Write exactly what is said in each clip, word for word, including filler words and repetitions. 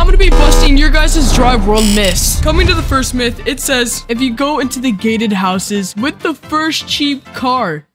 I'm gonna be busting your guys' Drive World myths. Coming to the first myth, it says, if you go into the gated houses with the first cheap car,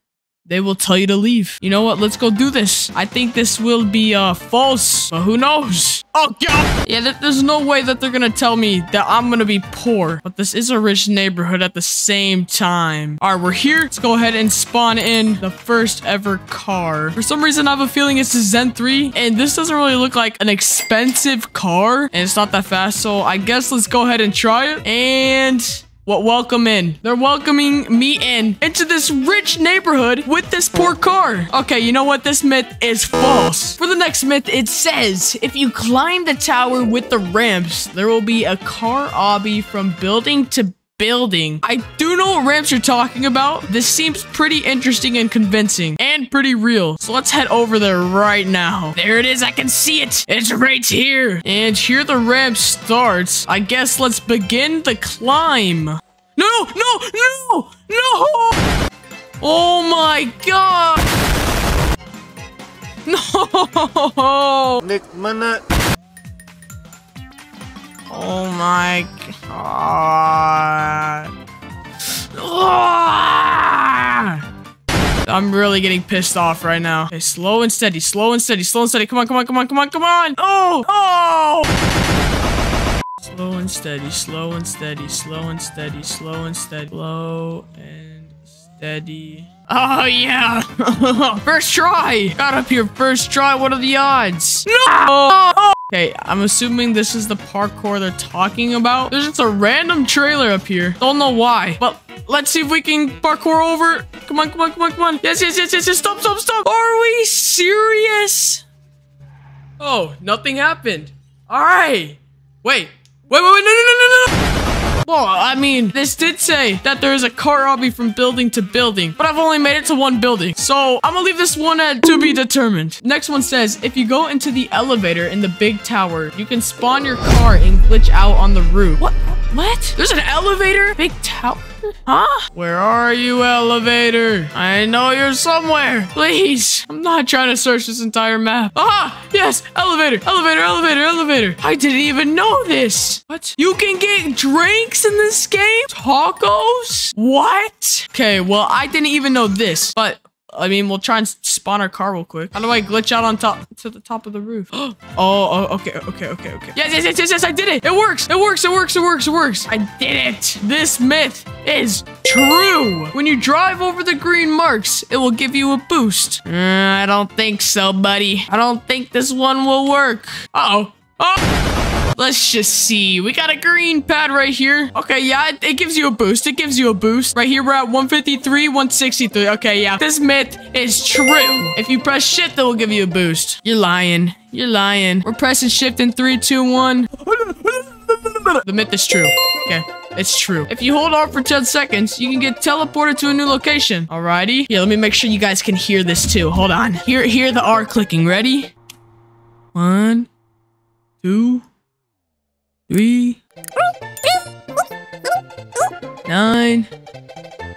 they will tell you to leave. You know what? Let's go do this. I think this will be uh, false, but who knows? Oh, God. Yeah, th there's no way that they're going to tell me that I'm going to be poor. But this is a rich neighborhood at the same time. All right, we're here. Let's go ahead and spawn in the first ever car. For some reason, I have a feeling it's a Zen three. And this doesn't really look like an expensive car. And it's not that fast. So I guess let's go ahead and try it. And... What welcome in. They're welcoming me in into this rich neighborhood with this poor car. Okay, you know what? This myth is false. For the next myth, it says, if you climb the tower with the ramps, there will be a car obby from building to building. I do know what ramps you're talking about. This seems pretty interesting and convincing and pretty real. So let's head over there right now. There it is. I can see it. It's right here. And here the ramp starts. I guess let's begin the climb. No, no, no, no. Oh my God. No. Nick minute. Oh my God. I'm really getting pissed off right now. Okay, slow and steady, slow and steady, slow and steady. Come on, come on, come on, come on, come on. Oh, oh. Slow and steady, slow and steady, slow and steady, slow and steady, slow and steady. Oh, yeah. First try. Got up here first try. What are the odds? No. Oh, oh. Okay, I'm assuming this is the parkour they're talking about. There's just a random trailer up here. Don't know why, but let's see if we can parkour over. Come on, come on, come on, come on. Yes, yes, yes, yes, yes. Stop, stop, stop. Are we serious? Oh, nothing happened. All right. Wait, wait, wait, wait, no, no, no, no, no. Well, I mean, this did say that there is a car obby from building to building, but I've only made it to one building. So I'm gonna leave this one at to be determined. Next one says, if you go into the elevator in the big tower, you can spawn your car and glitch out on the roof. What? What? There's an elevator? Big tower? Huh? Where are you, elevator? I know you're somewhere. Please. I'm not trying to search this entire map. Ah, yes. Elevator, elevator, elevator, elevator. I didn't even know this. What? You can get drinks in this game? Tacos? What? Okay, well, I didn't even know this, but I mean, we'll try and spawn our car real quick. How do I glitch out on top to the top of the roof? Oh, oh, okay, okay, okay, okay. Yes, yes, yes, yes, yes, I did it. It works. It works. It works. It works. It works. I did it. This myth is true. When you drive over the green marks, it will give you a boost. Uh, I don't think so, buddy. I don't think this one will work. Uh-oh. Oh. Let's just see. We got a green pad right here. Okay, yeah, it, it gives you a boost. It gives you a boost. Right here, we're at one fifty-three, one sixty-three. Okay, yeah. This myth is true. If you press shift, that will give you a boost. You're lying. You're lying. We're pressing shift in three, two, one. The myth is true. Okay. It's true. If you hold on for ten seconds, you can get teleported to a new location. Alrighty. Yeah, let me make sure you guys can hear this too. Hold on. Hear, hear the R clicking. Ready? One, two, Three, nine,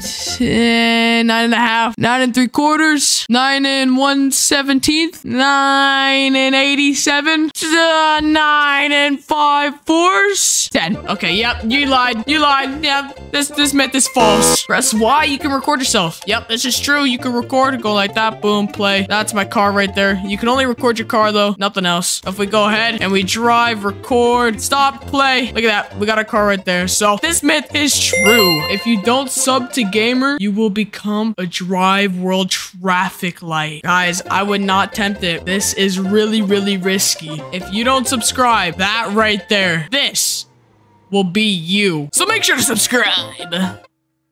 ten, nine and a half, nine and three quarters, nine and one seventeenth, nine and eighty-seven, uh, nine and five fourths, ten. Okay, yep, you lied, you lied. Yep, this this myth is false. Press Y, you can record yourself. Yep, this is true. You can record. Go like that. Boom, play. That's my car right there. You can only record your car though, nothing else. If we go ahead and we drive, record, stop, play. Look at that. We got our car right there. So this myth is true. If you don't sub to game, you will become a Drive World traffic light. Guys, I would not tempt it. This is really, really risky. If you don't subscribe, that right there, this will be you. So make sure to subscribe.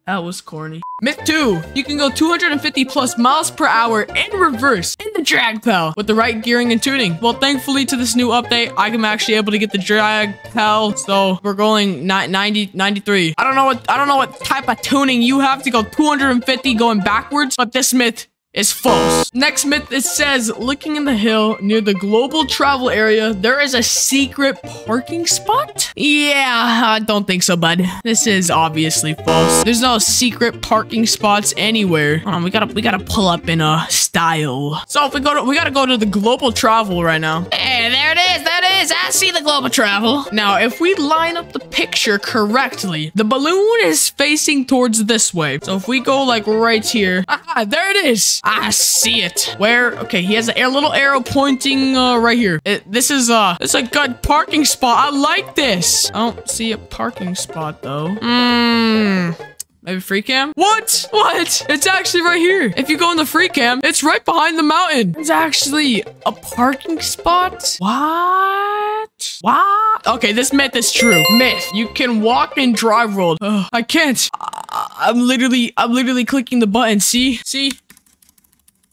That was corny. Myth two, you can go two hundred fifty plus miles per hour in reverse in the drag pal with the right gearing and tuning. Well, thankfully to this new update, I am actually able to get the drag pal. So we're going ninety, ninety-three. I don't know what, I don't know what type of tuning you have to go two hundred fifty going backwards, but this myth is false. Next myth, it says, looking in the hill near the global travel area, there is a secret parking spot? Yeah, I don't think so, bud. This is obviously false. There's no secret parking spots anywhere. Hold on, we gotta, we gotta pull up in a style. So if we go to, we gotta go to the global travel right now. Hey, there it is, that is. it is. I see the globe of travel. Now, if we line up the picture correctly, the balloon is facing towards this way. So if we go like right here, ah, there it is. I see it. Where? Okay, he has a little arrow pointing uh, right here. It, this is uh, it's a good parking spot. I like this. I don't see a parking spot though. Mmm. Maybe free cam? What? What? It's actually right here. If you go in the free cam, it's right behind the mountain. It's actually a parking spot? What? What? Okay, this myth is true. Myth. You can walk in Drive World. Ugh, I can't. I I'm literally, I'm literally clicking the button. See? See?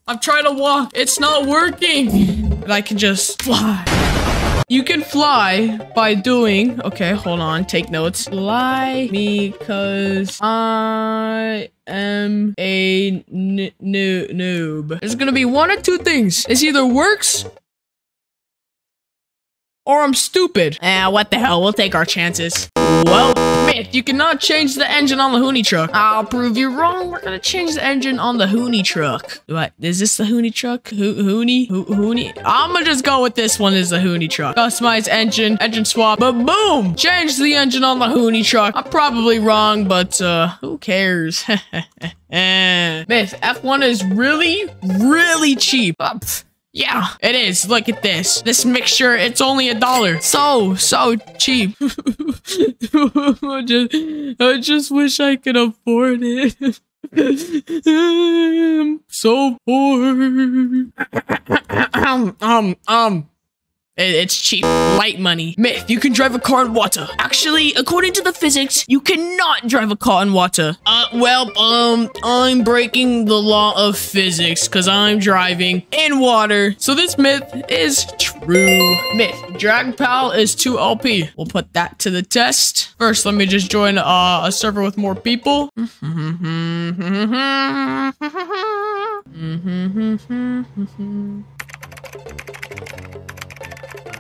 I'm trying to walk. It's not working. And I can just fly. You can fly by doing... Okay, hold on. Take notes. Fly because I... am a n new noob. There's gonna be one or two things. It's either works or I'm stupid. Eh, what the hell? We'll take our chances. Well, myth, you cannot change the engine on the Hoonie truck. I'll prove you wrong. We're gonna change the engine on the Hoonie truck. What? Is this the Hoonie truck? Ho Hoonie? Ho Hoonie? I'm gonna just go with this one is the Hoonie truck. Customize engine, engine swap, but boom! Change the engine on the Hoonie truck. I'm probably wrong, but uh, who cares? Myth, F one is really, really cheap. Uh, Yeah, it is. Look at this. This mixture, it's only a dollar. So, so cheap. I, just, I just wish I could afford it. I'm so poor. um, um, um. It's cheap. Light money. Myth, you can drive a car in water. Actually, according to the physics, you cannot drive a car in water. Uh, well, um, I'm breaking the law of physics because I'm driving in water. So this myth is true. Myth, Drag Pal is two L P. We'll put that to the test. First, let me just join uh, a server with more people. Mm,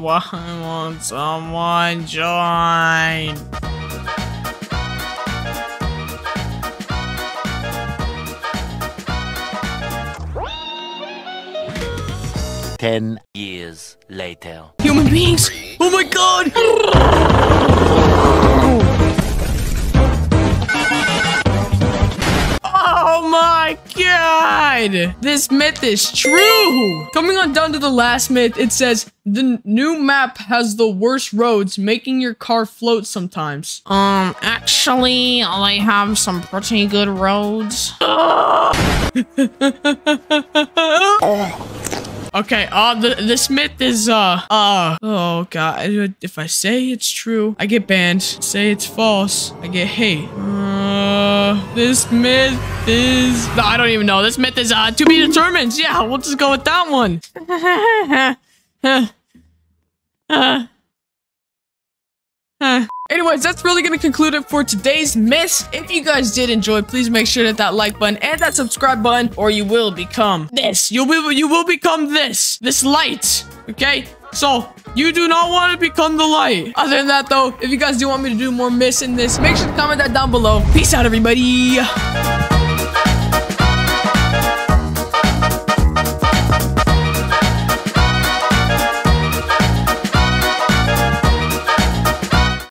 why won't someone join? Ten years later. Human beings! Oh my god! Oh my god! This myth is true! Coming on down to the last myth, it says, the new map has the worst roads, making your car float sometimes. Um, actually, I have some pretty good roads. Okay, uh, the, this myth is, uh, uh, oh god, if I say it's true, I get banned. Say it's false, I get hate. Uh, this myth is, no, I don't even know. This myth is, uh, to be determined. Yeah, we'll just go with that one. uh, uh. Anyways, that's really going to conclude it for today's myths. If you guys did enjoy, please make sure to hit that like button and that subscribe button, or you will become this. You'll be, you will become this. This light. Okay? So, you do not want to become the light. Other than that, though, if you guys do want me to do more myths in this, make sure to comment that down below. Peace out, everybody.